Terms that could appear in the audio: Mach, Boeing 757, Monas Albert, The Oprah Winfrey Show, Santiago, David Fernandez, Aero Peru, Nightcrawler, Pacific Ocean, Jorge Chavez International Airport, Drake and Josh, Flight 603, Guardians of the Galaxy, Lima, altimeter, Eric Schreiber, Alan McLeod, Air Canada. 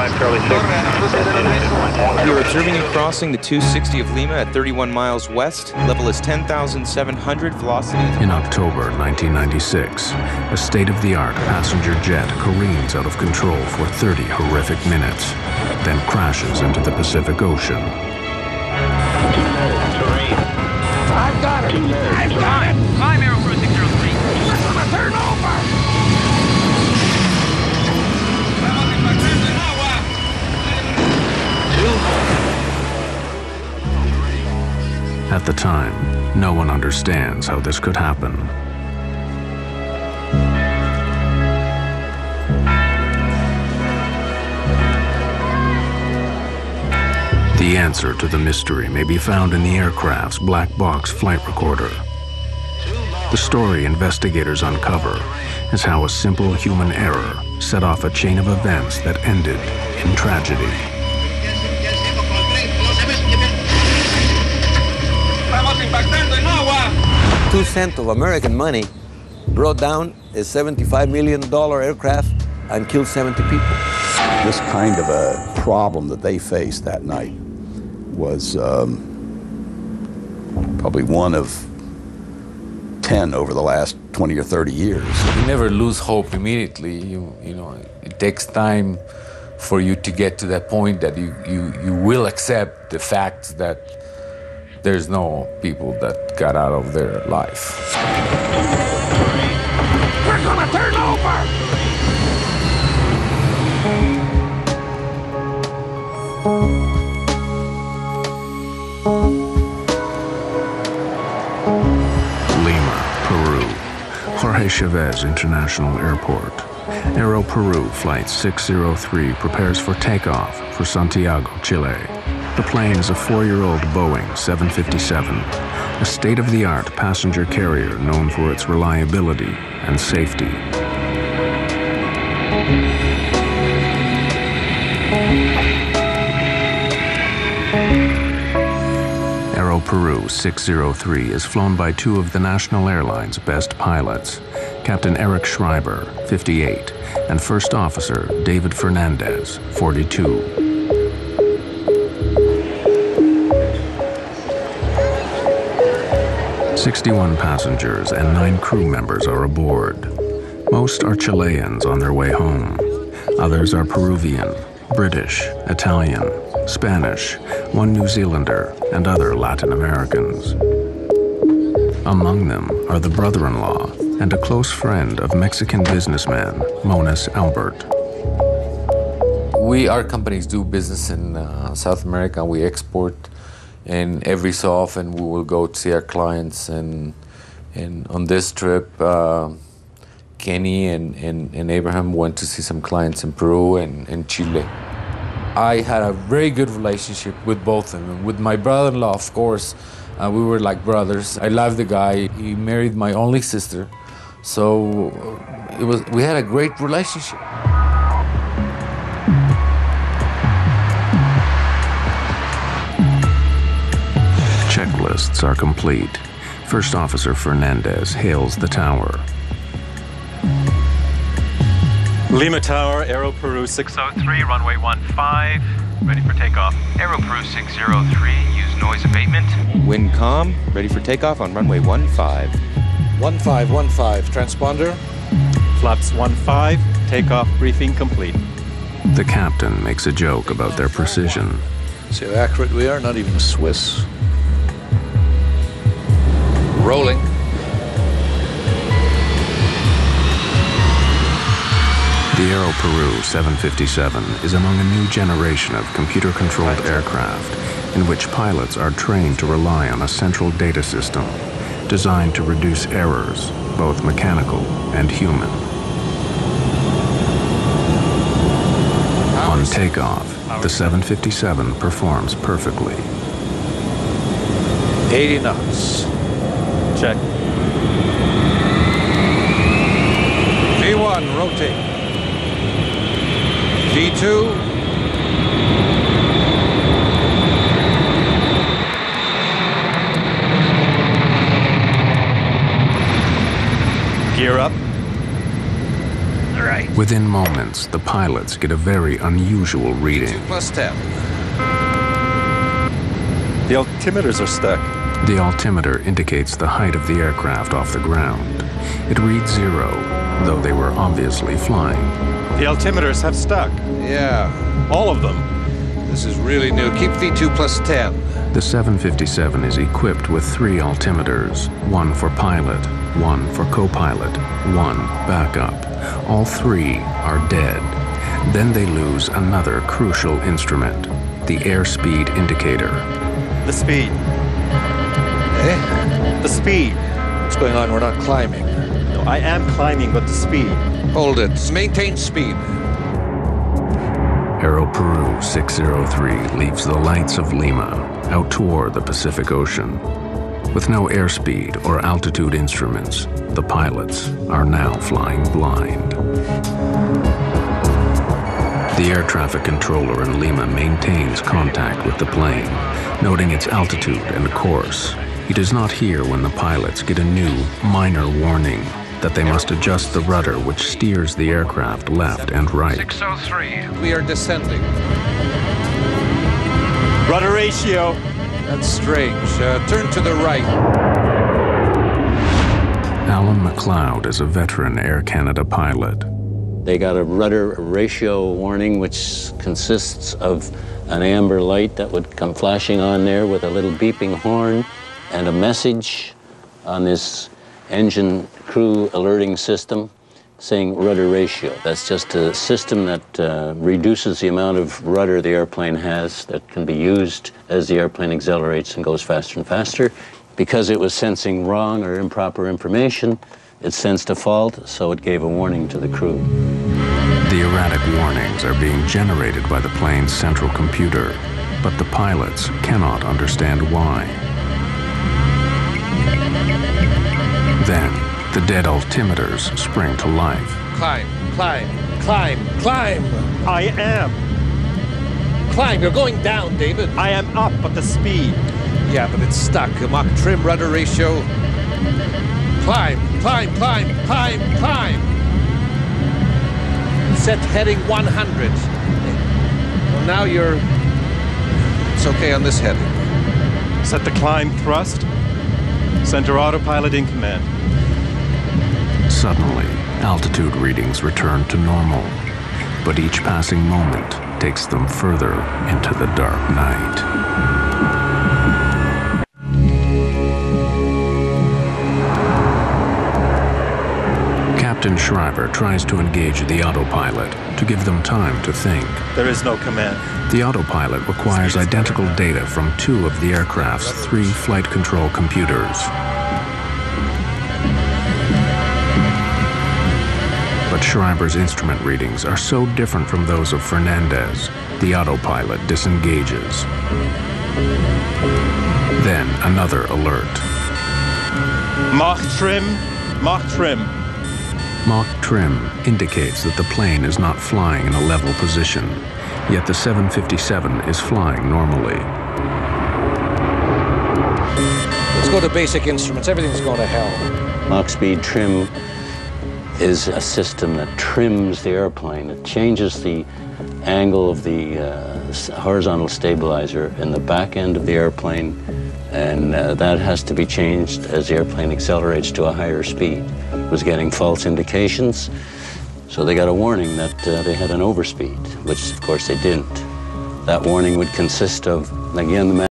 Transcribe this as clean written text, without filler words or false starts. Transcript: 5 Charlie 6. We are observing and crossing the 260 of Lima at 31 miles west. Level is 10,700. Velocity. In October 1996, a state-of-the-art passenger jet careens out of control for 30 horrific minutes, then crashes into the Pacific Ocean. I've got it! I've got it! I'm Aero Peru 603. Listen to turn over! Two. At the time, no one understands how this could happen. The answer to the mystery may be found in the aircraft's black box flight recorder. The story investigators uncover is how a simple human error set off a chain of events that ended in tragedy. $0.02 of American money brought down a $75 million aircraft and killed 70 people. This kind of a problem that they faced that night was probably one of 10 over the last 20 or 30 years. You never lose hope immediately. You know, it takes time for you to get to that point that you will accept the fact that there's no people that got out of their life. We're gonna turn over! Jorge Chavez International Airport. Aero Peru Flight 603 prepares for takeoff for Santiago, Chile. The plane is a 4-year-old Boeing 757, a state-of-the-art passenger carrier known for its reliability and safety. Aero Peru 603 is flown by two of the National Airlines' best pilots, Captain Eric Schreiber, 58, and First Officer David Fernandez, 42. "61 passengers and 9 crew members are aboard. Most are Chileans on their way home. Others are Peruvian, British, Italian, Spanish, one New Zealander, and other Latin Americans. Among them are the brother-in-law and a close friend of Mexican businessman Monas Albert. Our companies do business in South America. We export, and every so often we will go to see our clients. And on this trip, Kenny and Abraham went to see some clients in Peru and Chile. I had a very good relationship with both of them. With my brother-in-law, of course, we were like brothers. I loved the guy. He married my only sister, so we had a great relationship. Checklists are complete. First Officer Fernandez hails the tower. Lima Tower, Aero Peru 603, runway 15, ready for takeoff. Aero Peru 603, use noise abatement. Wind calm, ready for takeoff on runway 15. 1515, transponder. Flaps 15, takeoff briefing complete. The captain makes a joke about their precision. See how accurate we are, not even Swiss. Rolling. The Aero Peru 757 is among a new generation of computer-controlled aircraft in which pilots are trained to rely on a central data system designed to reduce errors, both mechanical and human. On takeoff, the 757 performs perfectly. 80 knots. Check. V1, rotate. V2. Gear up. All right. Within moments, the pilots get a very unusual reading. 2+10. The altimeters are stuck. The altimeter indicates the height of the aircraft off the ground. It reads 0, though they were obviously flying. The altimeters have stuck. Yeah. All of them. This is really new. Keep V2+10. The 757 is equipped with 3 altimeters, 1 for pilot, 1 for co-pilot, 1 backup. All 3 are dead. Then they lose another crucial instrument, the airspeed indicator. The speed. Eh? The speed. What's going on? We're not climbing. No, I am climbing, but the speed. Hold it. Maintain speed. Aero Peru 603 leaves the lights of Lima out toward the Pacific Ocean. With no airspeed or altitude instruments, the pilots are now flying blind. The air traffic controller in Lima maintains contact with the plane, noting its altitude and course. He does not hear when the pilots get a new, minor warning that they must adjust the rudder which steers the aircraft left and right. 603, we are descending. Rudder ratio. That's strange. Turn to the right. Alan McLeod is a veteran Air Canada pilot. They got a rudder ratio warning which consists of an amber light that would come flashing on there with a little beeping horn and a message on this engine crew alerting system saying rudder ratio. That's just a system that reduces the amount of rudder the airplane has that can be used as the airplane accelerates and goes faster and faster. Because it was sensing wrong or improper information, it sensed a fault, so it gave a warning to the crew. The erratic warnings are being generated by the plane's central computer, but the pilots cannot understand why. Then, the dead altimeters spring to life. Climb, climb, climb, climb! I am. Climb, you're going down, David. I am up, but the speed. Yeah, but it's stuck. Mach trim rudder ratio. Climb, climb, climb, climb, climb. Set heading 100. Well, now you're... It's okay on this heading. Set the climb thrust. Center autopilot in command. Suddenly, altitude readings return to normal, but each passing moment takes them further into the dark night. Captain Schreiber tries to engage the autopilot to give them time to think. There is no command. The autopilot requires identical data from 2 of the aircraft's 3 flight control computers. Schreiber's instrument readings are so different from those of Fernandez, the autopilot disengages. Then another alert. Mach trim, Mach trim. Mach trim indicates that the plane is not flying in a level position, yet the 757 is flying normally. Let's go to basic instruments. Everything's going to hell. Mach speed trim is a system that trims the airplane. It changes the angle of the horizontal stabilizer in the back end of the airplane, and that has to be changed as the airplane accelerates to a higher speed. It was getting false indications, so they got a warning that they had an overspeed, which of course they didn't. That warning would consist of, again, the